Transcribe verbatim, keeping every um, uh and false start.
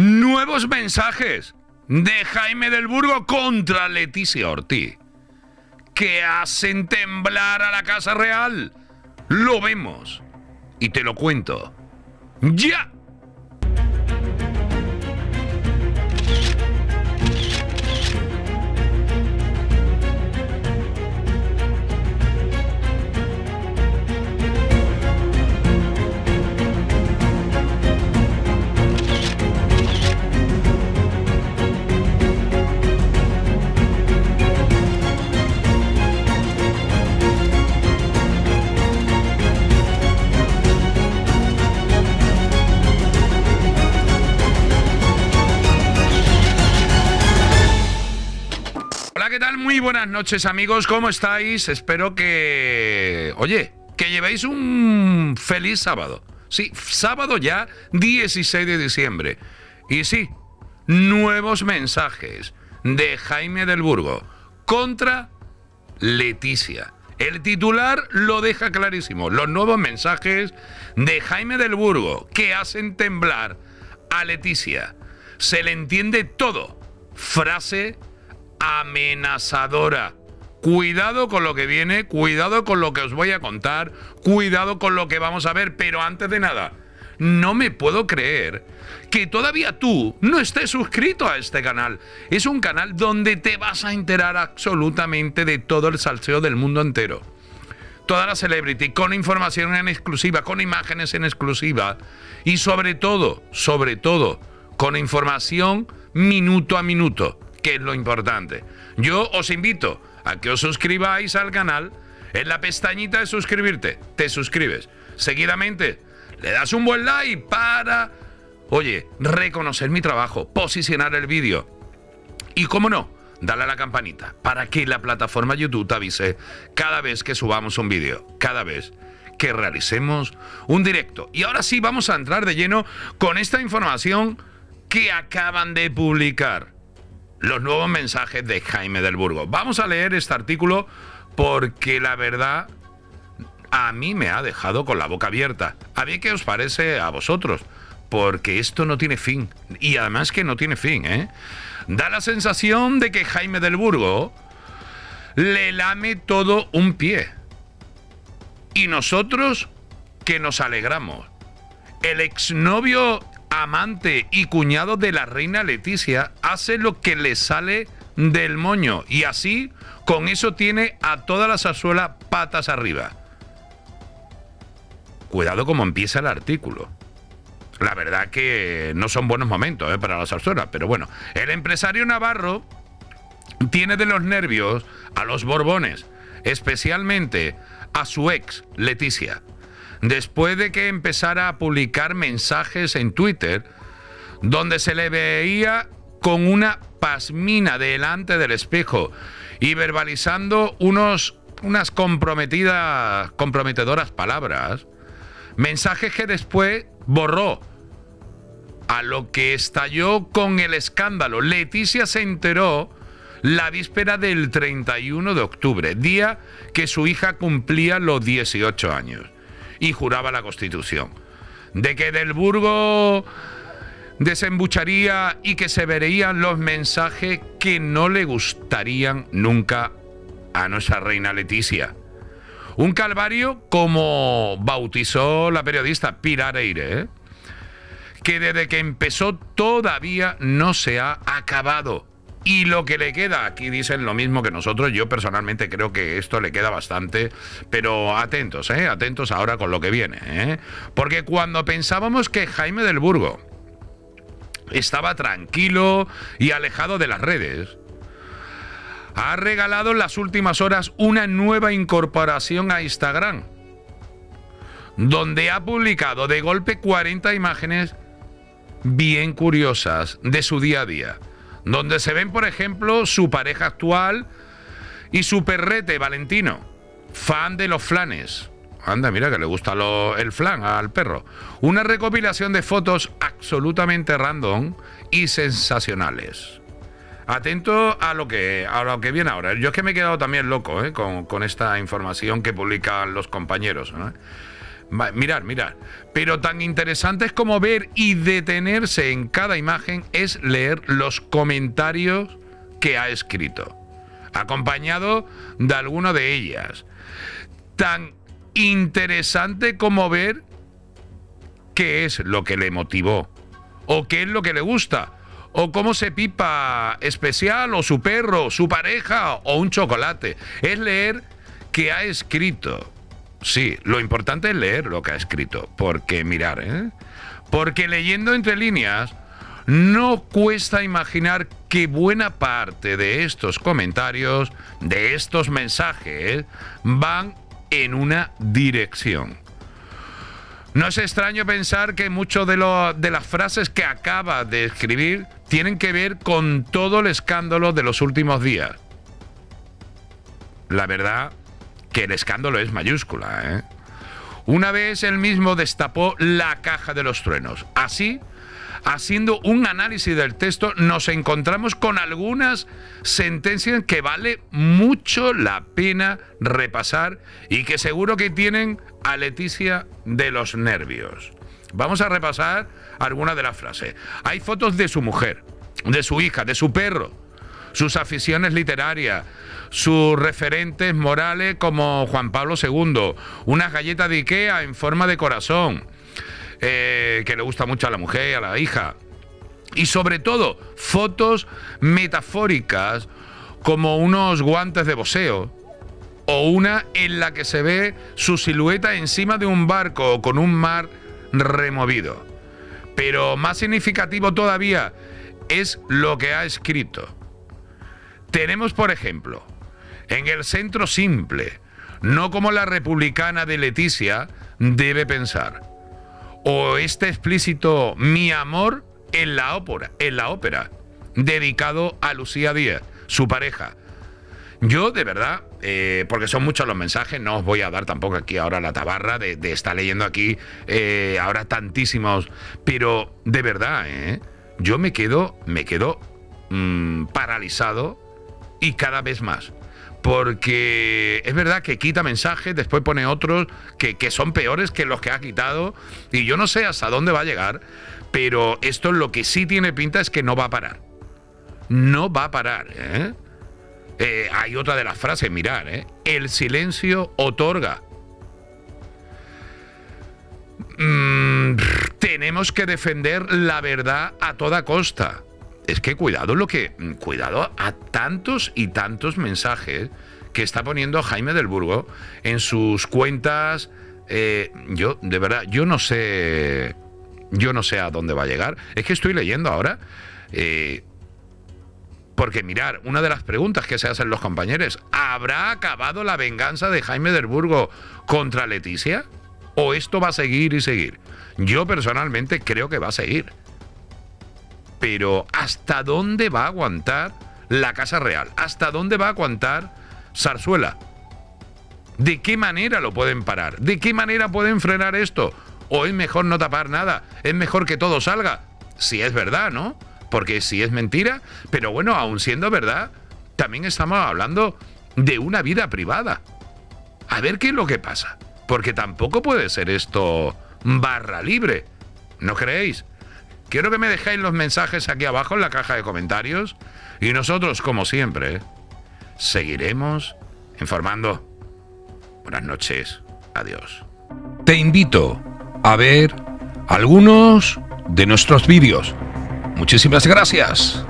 nuevos mensajes de Jaime del Burgo contra Letizia Ortiz, que hacen temblar a la Casa Real. Lo vemos y te lo cuento ya. ¿Qué tal? Muy buenas noches, amigos, ¿cómo estáis? Espero que... Oye, que llevéis un feliz sábado. Sí, sábado ya, dieciséis de diciembre. Y sí, nuevos mensajes de Jaime del Burgo contra Letizia. El titular lo deja clarísimo. Los nuevos mensajes de Jaime del Burgo que hacen temblar a Letizia. Se le entiende todo. Frase amenazadora. Cuidado con lo que viene, cuidado con lo que os voy a contar, cuidado con lo que vamos a ver, pero antes de nada, no me puedo creer que todavía tú no estés suscrito a este canal. Es un canal donde te vas a enterar absolutamente de todo el salseo del mundo entero. Toda la celebrity, con información en exclusiva, con imágenes en exclusiva y sobre todo, sobre todo, con información minuto a minuto, que es lo importante. Yo os invito a que os suscribáis al canal. En la pestañita de suscribirte, te suscribes. Seguidamente, le das un buen like para, oye, reconocer mi trabajo, posicionar el vídeo. Y cómo no, dale a la campanita para que la plataforma YouTube te avise cada vez que subamos un vídeo, cada vez que realicemos un directo. Y ahora sí, vamos a entrar de lleno con esta información que acaban de publicar. Los nuevos mensajes de Jaime del Burgo. Vamos a leer este artículo porque la verdad a mí me ha dejado con la boca abierta. A ver qué os parece a vosotros, porque esto no tiene fin. Y además que no tiene fin, ¿eh? Da la sensación de que Jaime del Burgo le lame todo un pie. Y nosotros que nos alegramos. El exnovio, amante y cuñado de la reina Letizia hace lo que le sale del moño y así con eso tiene a toda la zarzuela patas arriba. Cuidado como empieza el artículo. La verdad que no son buenos momentos, ¿eh?, para la zarzuela, pero bueno. El empresario navarro tiene de los nervios a los Borbones, especialmente a su ex Letizia. Después de que empezara a publicar mensajes en Twitter donde se le veía con una pasmina delante del espejo y verbalizando unos, unas comprometidas, comprometedoras palabras, mensajes que después borró, a lo que estalló con el escándalo. Letizia se enteró la víspera del treinta y uno de octubre, día que su hija cumplía los dieciocho años. Y juraba la Constitución, de que del Burgo desembucharía y que se verían los mensajes que no le gustarían nunca a nuestra reina Letizia. Un calvario, como bautizó la periodista Pilar Aire, ¿eh?, que desde que empezó todavía no se ha acabado. Y lo que le queda, aquí dicen lo mismo que nosotros, yo personalmente creo que esto le queda bastante, pero atentos, ¿eh? Atentos ahora con lo que viene, ¿eh? Porque cuando pensábamos que Jaime del Burgo estaba tranquilo y alejado de las redes, ha regalado en las últimas horas una nueva incorporación a Instagram, donde ha publicado de golpe cuarenta imágenes bien curiosas de su día a día, donde se ven, por ejemplo, su pareja actual y su perrete, Valentino, fan de los flanes. Anda, mira que le gusta lo, el flan al perro. Una recopilación de fotos absolutamente random y sensacionales. Atento a lo que, a lo que viene ahora. Yo es que me he quedado también loco, ¿eh?, con, con esta información que publican los compañeros, ¿no? Mirar, mirar. Pero tan interesantes como ver y detenerse en cada imagen es leer los comentarios que ha escrito, acompañado de alguno de ellas. Tan interesante como ver qué es lo que le motivó, o qué es lo que le gusta, o cómo se pipa especial, o su perro, su pareja, o un chocolate. Es leer qué ha escrito. Sí, lo importante es leer lo que ha escrito, porque mirar, ¿eh? Porque leyendo entre líneas, no cuesta imaginar que buena parte de estos comentarios, de estos mensajes, van en una dirección. No es extraño pensar que muchas de, de las frases que acaba de escribir tienen que ver con todo el escándalo de los últimos días. La verdad que el escándalo es mayúscula, ¿eh? Una vez él mismo destapó la caja de los truenos. Así, haciendo un análisis del texto, nos encontramos con algunas sentencias que vale mucho la pena repasar y que seguro que tienen a Letizia de los nervios. Vamos a repasar algunas de las frases. Hay fotos de su mujer, de su hija, de su perro, sus aficiones literarias, sus referentes morales como Juan Pablo segundo, unas galletas de Ikea en forma de corazón, eh, que le gusta mucho a la mujer, a la hija, y sobre todo fotos metafóricas como unos guantes de boxeo, o una en la que se ve su silueta encima de un barco con un mar removido. Pero más significativo todavía es lo que ha escrito. Tenemos, por ejemplo, en el centro simple, no como la republicana de Letizia debe pensar, o este explícito mi amor en la ópera, en la ópera, dedicado a Lucía Díaz, su pareja. Yo, de verdad, eh, porque son muchos los mensajes, no os voy a dar tampoco aquí ahora la tabarra de, de estar leyendo aquí eh, ahora tantísimos, pero de verdad, eh, yo me quedo, me quedo mmm, paralizado. Y cada vez más, porque es verdad que quita mensajes, después pone otros que, que son peores que los que ha quitado, y yo no sé hasta dónde va a llegar, pero esto lo que sí tiene pinta es que no va a parar. No va a parar, ¿eh? Eh, hay otra de las frases, mirad, ¿eh? El silencio otorga. Mm, tenemos que defender la verdad a toda costa. Es que cuidado lo que. Cuidado a tantos y tantos mensajes que está poniendo Jaime del Burgo en sus cuentas. Eh, yo, de verdad, yo no sé. Yo no sé a dónde va a llegar. Es que estoy leyendo ahora. Eh, porque, mirar, una de las preguntas que se hacen los compañeros: ¿habrá acabado la venganza de Jaime del Burgo contra Letizia? ¿O esto va a seguir y seguir? Yo personalmente creo que va a seguir. Pero ¿hasta dónde va a aguantar la Casa Real? ¿Hasta dónde va a aguantar Zarzuela? ¿De qué manera lo pueden parar? ¿De qué manera pueden frenar esto? ¿O es mejor no tapar nada? ¿Es mejor que todo salga? Si es verdad, ¿no? Porque si es mentira, pero bueno, aun siendo verdad, también estamos hablando de una vida privada. A ver qué es lo que pasa. Porque tampoco puede ser esto barra libre. ¿No creéis? Quiero que me dejéis los mensajes aquí abajo en la caja de comentarios y nosotros, como siempre, seguiremos informando. Buenas noches. Adiós. Te invito a ver algunos de nuestros vídeos. Muchísimas gracias.